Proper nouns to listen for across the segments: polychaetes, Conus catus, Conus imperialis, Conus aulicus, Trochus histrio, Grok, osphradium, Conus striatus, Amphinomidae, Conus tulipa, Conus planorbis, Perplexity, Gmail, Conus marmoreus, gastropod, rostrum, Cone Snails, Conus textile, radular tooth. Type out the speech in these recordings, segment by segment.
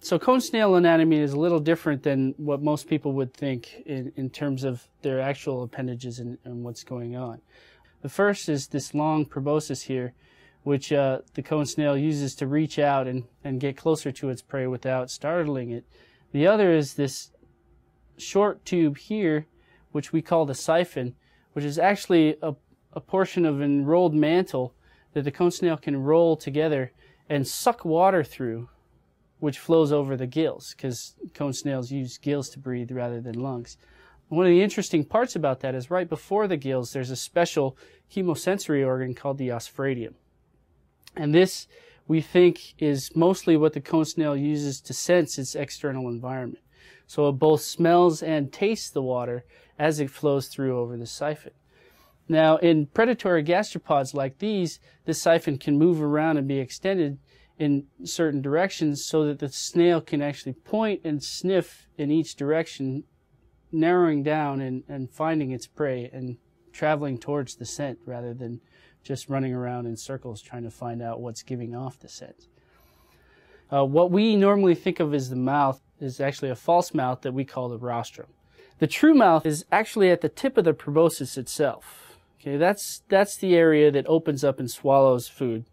So cone snail anatomy is a little different than what most people would think in terms of their actual appendages and what's going on. The first is this long proboscis here, which the cone snail uses to reach out and get closer to its prey without startling it. The other is this short tube here, which we call the siphon, which is actually a portion of an enrolled mantle that the cone snail can roll together and suck water through, which flows over the gills, because cone snails use gills to breathe rather than lungs. One of the interesting parts about that is right before the gills, there's a special chemosensory organ called the osphradium. And this, we think, is mostly what the cone snail uses to sense its external environment. So it both smells and tastes the water as it flows through over the siphon. Now, in predatory gastropods like these, this siphon can move around and be extended in certain directions so that the snail can actually point and sniff in each direction, narrowing down and finding its prey and traveling towards the scent rather than just running around in circles trying to find out what's giving off the scent. What we normally think of as the mouth is actually a false mouth that we call the rostrum. The true mouth is actually at the tip of the proboscis itself. Okay, that's the area that opens up and swallows food,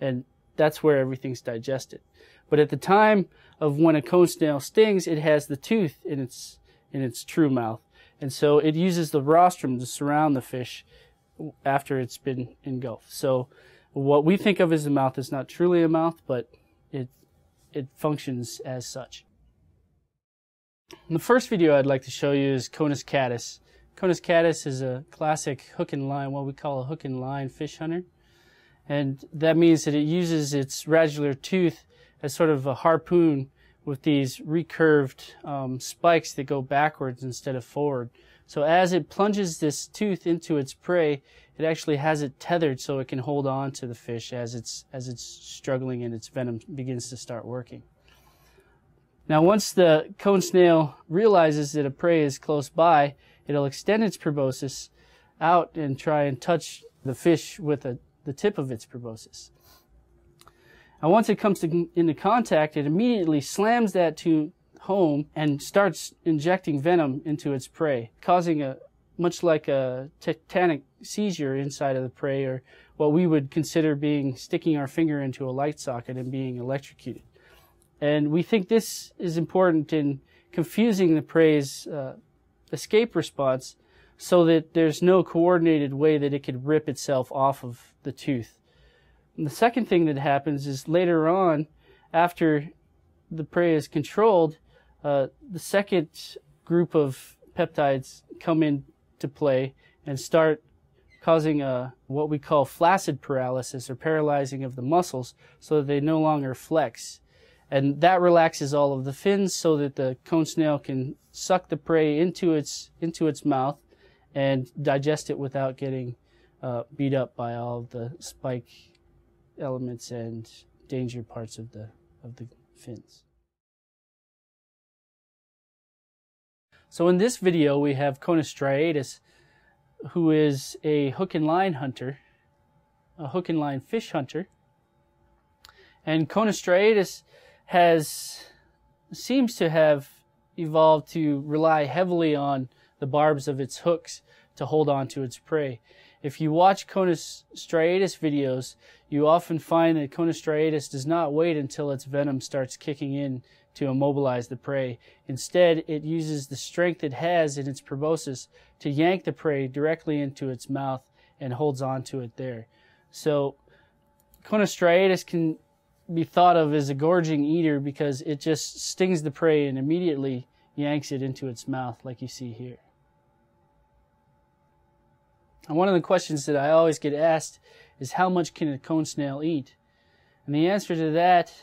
and that's where everything's digested. But at the time of when a cone snail stings, it has the tooth in its true mouth, and so it uses the rostrum to surround the fish after it's been engulfed. So what we think of as the mouth is not truly a mouth, but it functions as such. The first video I'd like to show you is Conus catus. Conus catus is a classic hook and line, what we call a hook and line fish hunter. And that means that it uses its radular tooth as sort of a harpoon with these recurved spikes that go backwards instead of forward. So as it plunges this tooth into its prey, it actually has it tethered so it can hold on to the fish as it's struggling and its venom begins to start working. Now, once the cone snail realizes that a prey is close by, it'll extend its proboscis out and try and touch the fish with the tip of its proboscis. And once it comes into contact, it immediately slams that tooth home and starts injecting venom into its prey, causing much like a tetanic seizure inside of the prey, or what we would consider being sticking our finger into a light socket and being electrocuted. And we think this is important in confusing the prey's escape response so that there's no coordinated way that it could rip itself off of the tooth. And the second thing that happens is later on, after the prey is controlled, the second group of peptides come into play and start causing what we call flaccid paralysis, or paralyzing of the muscles, so that they no longer flex. And that relaxes all of the fins so that the cone snail can suck the prey into its mouth and digest it without getting beat up by all of the spike elements and danger parts of the fins. So in this video we have Conus striatus, who is a hook and line hunter, a hook and line fish hunter. And Conus striatus seems to have evolved to rely heavily on the barbs of its hooks to hold on to its prey. If you watch Conus striatus videos, you often find that Conus striatus does not wait until its venom starts kicking in to immobilize the prey. Instead, it uses the strength it has in its proboscis to yank the prey directly into its mouth and holds on to it there. So Conus striatus can be thought of as a gorging eater because it just stings the prey and immediately yanks it into its mouth, like you see here. And one of the questions that I always get asked is, how much can a cone snail eat? And the answer to that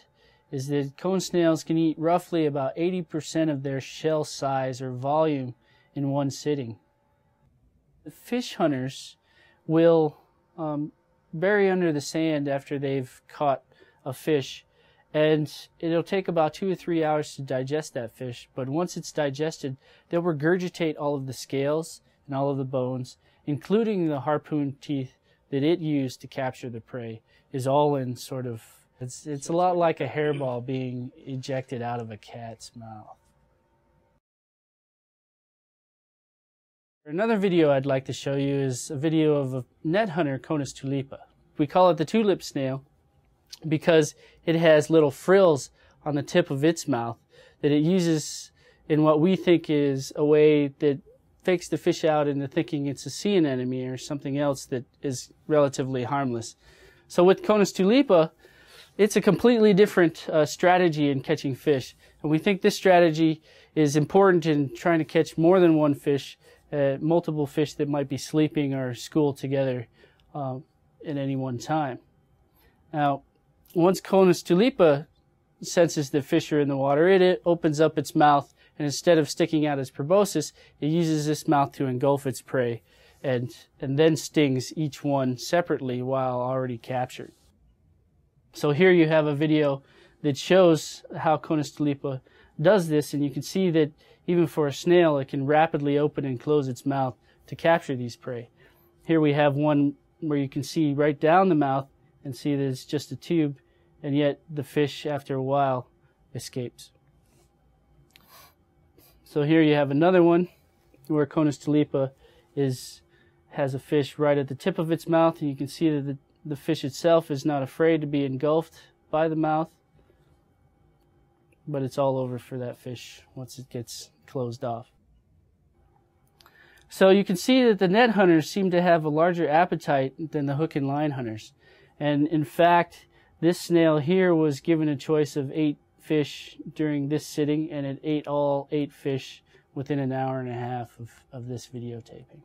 is that cone snails can eat roughly about 80% of their shell size or volume in one sitting. The fish hunters will bury under the sand after they've caught a fish, and it'll take about 2 or 3 hours to digest that fish. But once it's digested, they'll regurgitate all of the scales and all of the bones, including the harpoon teeth that it used to capture the prey, is all in sort of It's a lot like a hairball being ejected out of a cat's mouth. Another video I'd like to show you is a video of a net hunter, Conus tulipa. We call it the tulip snail because it has little frills on the tip of its mouth that it uses in what we think is a way that fakes the fish out into thinking it's a sea anemone or something else that is relatively harmless. So with Conus tulipa, it's a completely different strategy in catching fish. And we think this strategy is important in trying to catch more than one fish, multiple fish that might be sleeping or schooled together at any one time. Now, once Conus tulipa senses the fish are in the water, it opens up its mouth, and instead of sticking out its proboscis, it uses this mouth to engulf its prey and then stings each one separately while already captured. So here you have a video that shows how Conus tulipa does this, and you can see that even for a snail, it can rapidly open and close its mouth to capture these prey. Here we have one where you can see right down the mouth and see that it's just a tube, and yet the fish, after a while, escapes. So here you have another one where Conus tulipa has a fish right at the tip of its mouth, and you can see that the fish itself is not afraid to be engulfed by the mouth, but it's all over for that fish once it gets closed off. So you can see that the net hunters seem to have a larger appetite than the hook and line hunters. And in fact, this snail here was given a choice of 8 fish during this sitting, and it ate all 8 fish within an hour and a half of this videotaping.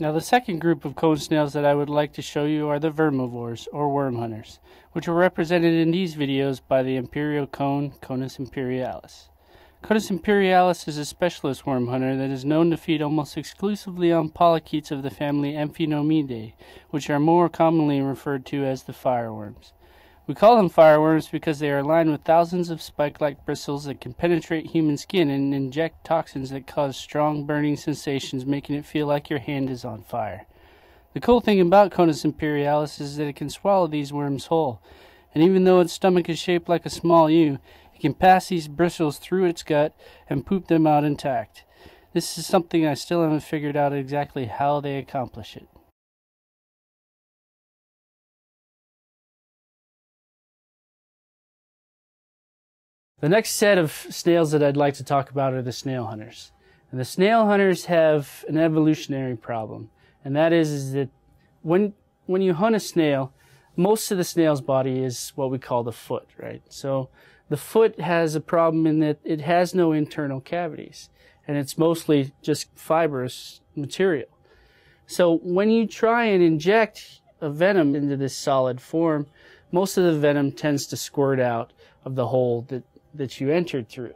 Now, the second group of cone snails that I would like to show you are the vermivores, or worm hunters, which are represented in these videos by the imperial cone, Conus imperialis. Conus imperialis is a specialist worm hunter that is known to feed almost exclusively on polychaetes of the family Amphinomidae, which are more commonly referred to as the fireworms. We call them fireworms because they are lined with thousands of spike-like bristles that can penetrate human skin and inject toxins that cause strong burning sensations, making it feel like your hand is on fire. The cool thing about Conus imperialis is that it can swallow these worms whole, and even though its stomach is shaped like a small U, it can pass these bristles through its gut and poop them out intact. This is something I still haven't figured out exactly how they accomplish it. The next set of snails that I'd like to talk about are the snail hunters. And the snail hunters have an evolutionary problem, and that is that when you hunt a snail, most of the snail's body is what we call the foot, right? So the foot has a problem in that it has no internal cavities, and it's mostly just fibrous material. So when you try and inject a venom into this solid form, most of the venom tends to squirt out of the hole that you entered through.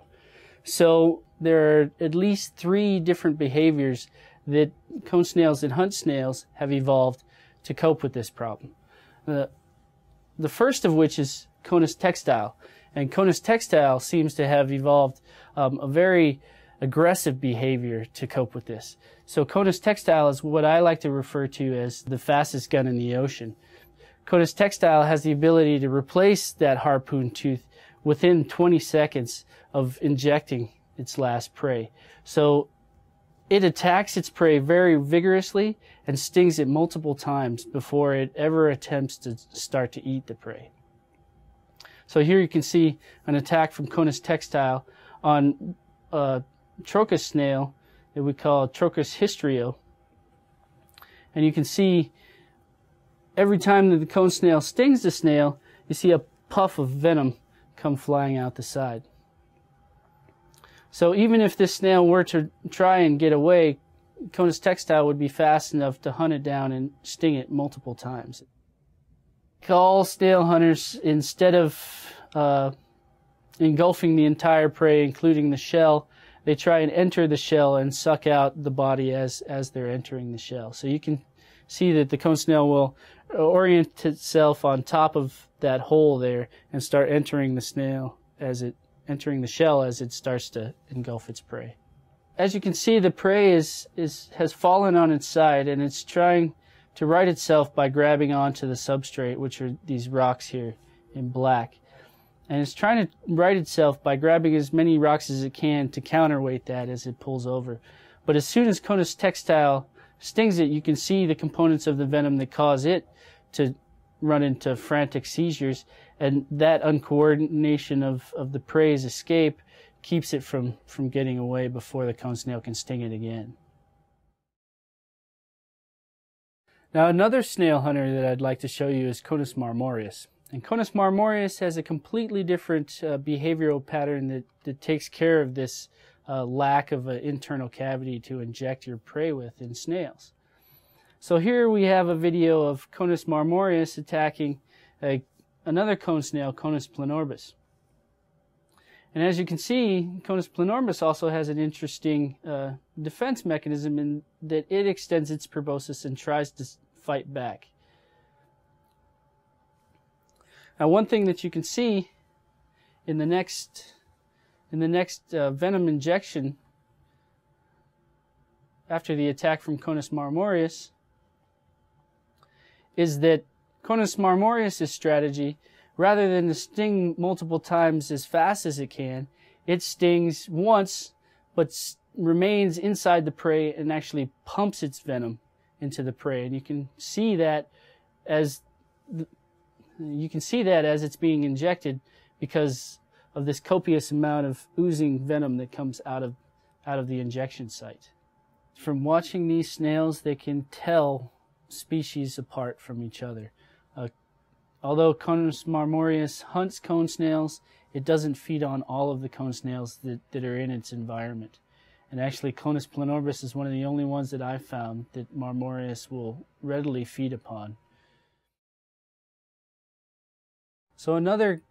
So there are at least 3 different behaviors that cone snails and hunt snails have evolved to cope with this problem. The first of which is Conus textile. And Conus textile seems to have evolved a very aggressive behavior to cope with this. So Conus textile is what I like to refer to as the fastest gun in the ocean. Conus textile has the ability to replace that harpoon tooth within 20 seconds of injecting its last prey. So it attacks its prey very vigorously and stings it multiple times before it ever attempts to start to eat the prey. So here you can see an attack from Conus textile on a Trochus snail that we call Trochus histrio. And you can see every time that the cone snail stings the snail, you see a puff of venom come flying out the side. So even if this snail were to try and get away, Conus textile would be fast enough to hunt it down and sting it multiple times. All snail hunters, instead of engulfing the entire prey, including the shell, they try and enter the shell and suck out the body as they're entering the shell. So you can see that the cone snail will orient itself on top of that hole there and start entering the shell as it starts to engulf its prey. As you can see, the prey has fallen on its side, and it's trying to right itself by grabbing onto the substrate, which are these rocks here in black. And it's trying to right itself by grabbing as many rocks as it can to counterweight that as it pulls over. But as soon as Conus textile stings it, you can see the components of the venom that cause it to run into frantic seizures, and that uncoordination of the prey's escape keeps it from getting away before the cone snail can sting it again. Now, another snail hunter that I'd like to show you is Conus marmoreus. And Conus marmoreus has a completely different behavioral pattern that takes care of this lack of an internal cavity to inject your prey with in snails. So here we have a video of Conus marmoreus attacking another cone snail, Conus planorbis. And as you can see, Conus planorbis also has an interesting defense mechanism in that it extends its proboscis and tries to fight back. Now, one thing that you can see in the next venom injection after the attack from Conus marmoreus is that Conus marmoreus' strategy, rather than to sting multiple times as fast as it can, it stings once but remains inside the prey and actually pumps its venom into the prey. And you can see that as it's being injected because of this copious amount of oozing venom that comes out of the injection site. From watching these snails, they can tell species apart from each other. Although Conus marmoreus hunts cone snails, it doesn't feed on all of the cone snails that are in its environment. And actually, Conus planorbis is one of the only ones that I've found that marmoreus will readily feed upon. So another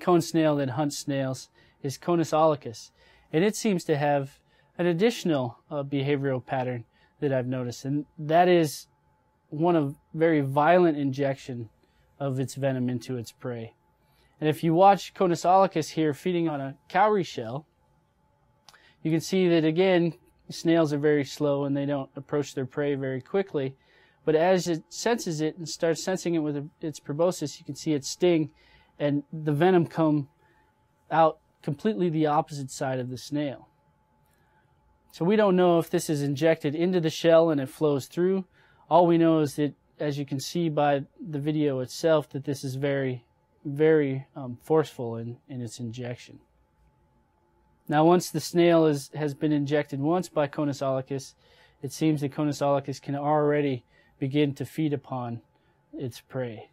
cone snail that hunts snails is Conus aulicus, and it seems to have an additional behavioral pattern that I've noticed, and that is one of very violent injection of its venom into its prey. And if you watch Conus aulicus here feeding on a cowrie shell, you can see that again, snails are very slow and they don't approach their prey very quickly. But as it senses it and starts sensing it with its proboscis, you can see it sting and the venom come out completely the opposite side of the snail. So we don't know if this is injected into the shell and it flows through. All we know is that, as you can see by the video itself, that this is very, very forceful in its injection. Now, once the snail has been injected once by Conus aulicus, it seems that Conus aulicus can already begin to feed upon its prey.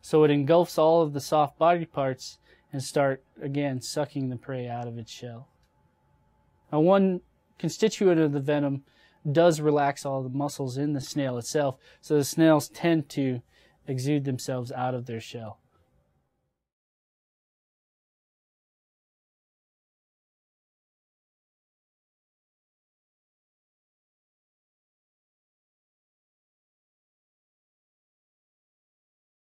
So it engulfs all of the soft body parts and start again sucking the prey out of its shell. Now, one constituent of the venom does relax all the muscles in the snail itself, so the snails tend to exude themselves out of their shell.